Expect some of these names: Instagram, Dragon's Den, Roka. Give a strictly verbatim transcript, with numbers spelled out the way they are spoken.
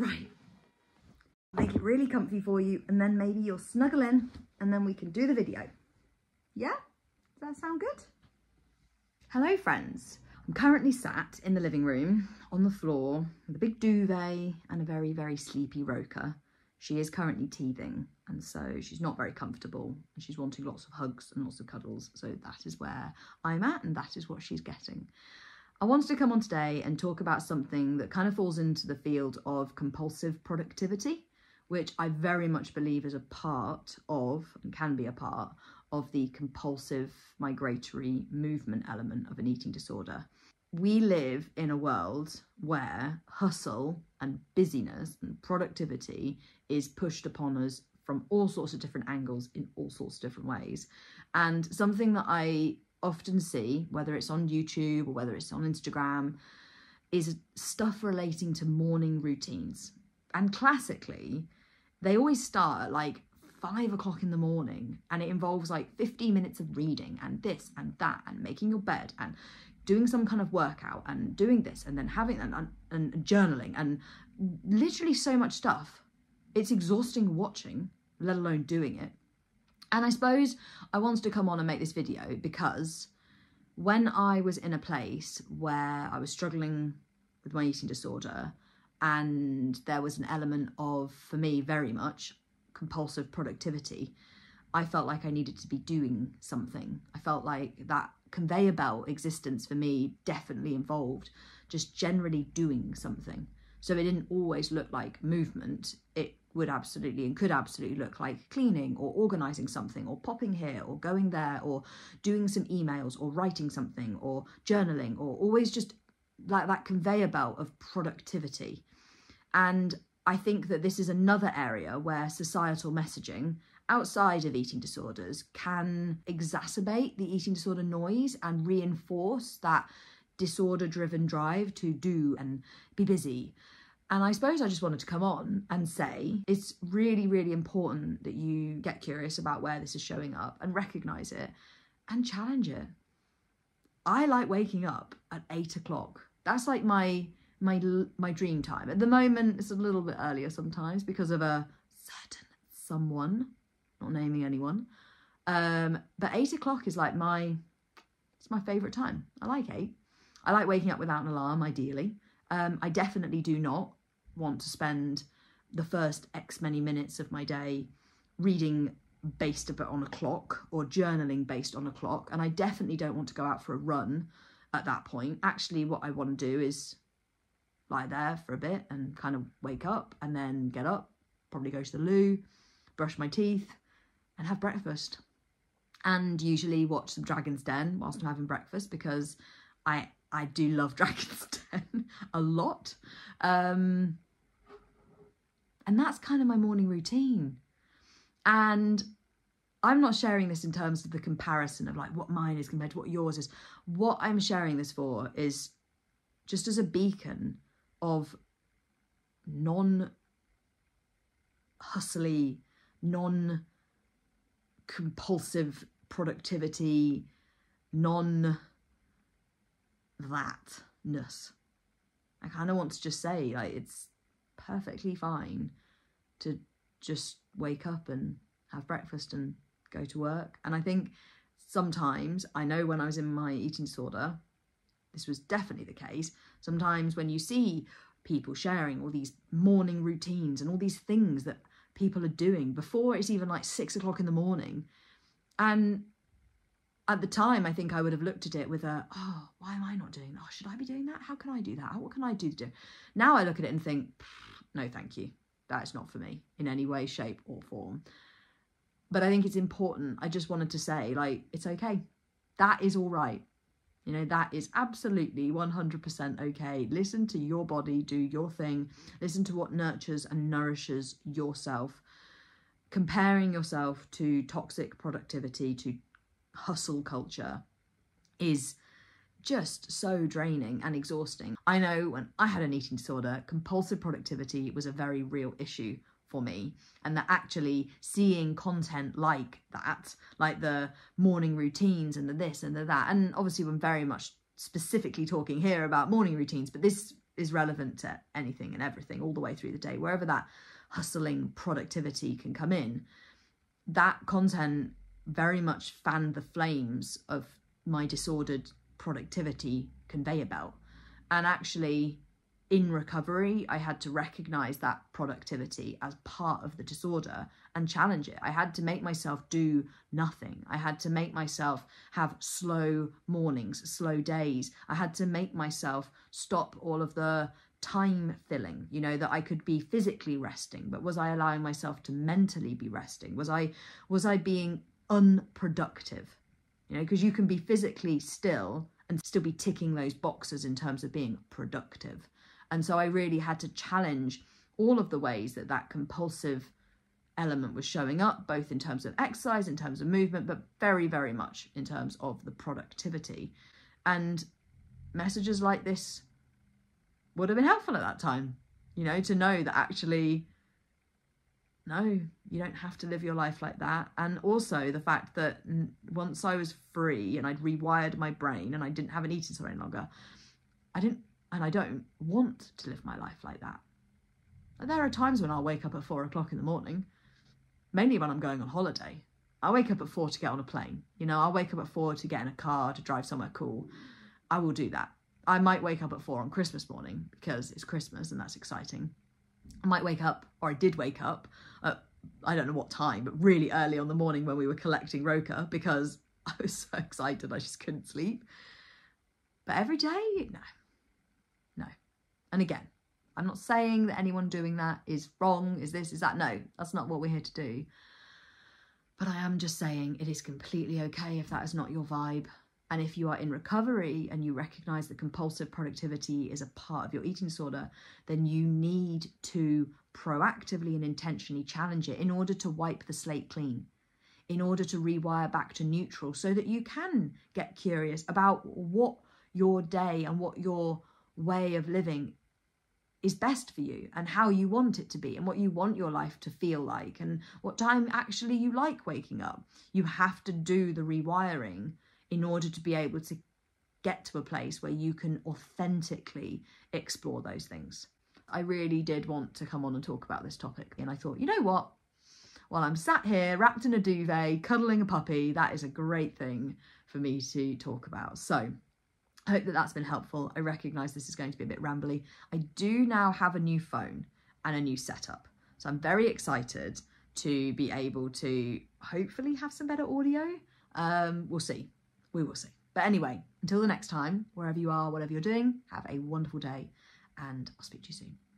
Right, make it really comfy for you, and then maybe you'll snuggle in and then we can do the video. Yeah, does that sound good? Hello friends, I'm currently sat in the living room on the floor with a big duvet and a very, very sleepy Roka. She is currently teething, and so she's not very comfortable and she's wanting lots of hugs and lots of cuddles. So that is where I'm at, and that is what she's getting. I wanted to come on today and talk about something that kind of falls into the field of compulsive productivity, which I very much believe is a part of, and can be a part of, the compulsive migratory movement element of an eating disorder. We live in a world where hustle and busyness and productivity is pushed upon us from all sorts of different angles in all sorts of different ways. And something that I often see, whether it's on YouTube or whether it's on Instagram, is stuff relating to morning routines. And classically, they always start at like five o'clock in the morning, and it involves like fifteen minutes of reading and this and that and making your bed and doing some kind of workout and doing this and then having and, and, and journaling and literally so much stuff. It's exhausting watching, let alone doing it. And I suppose I wanted to come on and make this video because when I was in a place where I was struggling with my eating disorder, and there was an element of, for me, very much compulsive productivity, I felt like I needed to be doing something. I felt like that conveyor belt existence for me definitely involved just generally doing something. So it didn't always look like movement. It would absolutely and could absolutely look like cleaning or organising something or popping here or going there or doing some emails or writing something or journaling, or always just like that conveyor belt of productivity. And I think that this is another area where societal messaging outside of eating disorders can exacerbate the eating disorder noise and reinforce that disorder-driven drive to do and be busy. And I suppose I just wanted to come on and say it's really, really important that you get curious about where this is showing up and recognise it and challenge it. I like waking up at eight o'clock. That's like my my my dream time. At the moment, it's a little bit earlier sometimes because of a certain someone, not naming anyone. Um, but eight o'clock is like my, it's my favourite time. I like eight. I like waking up without an alarm, ideally. Um, I definitely do not want to spend the first X many minutes of my day reading based on a clock or journaling based on a clock. And I definitely don't want to go out for a run at that point. Actually, what I want to do is lie there for a bit and kind of wake up and then get up, probably go to the loo, brush my teeth and have breakfast. And usually watch some Dragon's Den whilst I'm having breakfast, because I I do love Dragon's Den a lot. Um, and that's kind of my morning routine. And I'm not sharing this in terms of the comparison of like what mine is compared to what yours is. What I'm sharing this for is just as a beacon of non-hustly, non-compulsive productivity, non- thatness. I kind of want to just say, like, it's perfectly fine to just wake up and have breakfast and go to work. And I think sometimes, I know when I was in my eating disorder, this was definitely the case. Sometimes when you see people sharing all these morning routines and all these things that people are doing before it's even like six o'clock in the morning, and at the time, I think I would have looked at it with a, oh, why am I not doing that? Oh, should I be doing that? How can I do that? What can I do to do? Now I look at it and think, no, thank you. That's not for me in any way, shape or form. But I think it's important. I just wanted to say, like, it's okay. That is all right. You know, that is absolutely one hundred percent okay. Listen to your body, do your thing. Listen to what nurtures and nourishes yourself. Comparing yourself to toxic productivity, to hustle culture, is just so draining and exhausting. I know when I had an eating disorder, compulsive productivity was a very real issue for me, and that actually seeing content like that, like the morning routines and the this and the that, and obviously I'm very much specifically talking here about morning routines, but this is relevant to anything and everything all the way through the day, wherever that hustling productivity can come in. That content very much fanned the flames of my disordered productivity conveyor belt. And actually, in recovery, I had to recognize that productivity as part of the disorder and challenge it. I had to make myself do nothing. I had to make myself have slow mornings, slow days. I had to make myself stop all of the time filling, you know, that I could be physically resting, but was I allowing myself to mentally be resting? Was I, was I being unproductive? You know, because you can be physically still and still be ticking those boxes in terms of being productive. And so I really had to challenge all of the ways that that compulsive element was showing up, both in terms of exercise, in terms of movement, but very, very much in terms of the productivity. And messages like this would have been helpful at that time, you know, to know that actually, no, you don't have to live your life like that. And also the fact that once I was free and I'd rewired my brain and I didn't have an eating disorder any longer, I didn't, and I don't want to live my life like that. There are times when I'll wake up at four o'clock in the morning, mainly when I'm going on holiday. I wake up at four to get on a plane. You know, I'll wake up at four to get in a car, to drive somewhere cool. I will do that. I might wake up at four on Christmas morning because it's Christmas and that's exciting. I might wake up, or I did wake up, at, I don't know what time, but really early on the morning when we were collecting Roka because I was so excited I just couldn't sleep. But every day, no. And again, I'm not saying that anyone doing that is wrong, is this, is that. No, that's not what we're here to do. But I am just saying it is completely okay if that is not your vibe. And if you are in recovery and you recognise that compulsive productivity is a part of your eating disorder, then you need to proactively and intentionally challenge it in order to wipe the slate clean, in order to rewire back to neutral so that you can get curious about what your day and what your way of living is best for you and how you want it to be and what you want your life to feel like and what time actually you like waking up. You have to do the rewiring in order to be able to get to a place where you can authentically explore those things. I really did want to come on and talk about this topic, and I thought, you know what? While I'm sat here wrapped in a duvet, cuddling a puppy, that is a great thing for me to talk about. So I hope that that's been helpful. I recognise this is going to be a bit rambly. I do now have a new phone and a new setup. So I'm very excited to be able to hopefully have some better audio. Um, we'll see. We will see. But anyway, until the next time, wherever you are, whatever you're doing, have a wonderful day and I'll speak to you soon.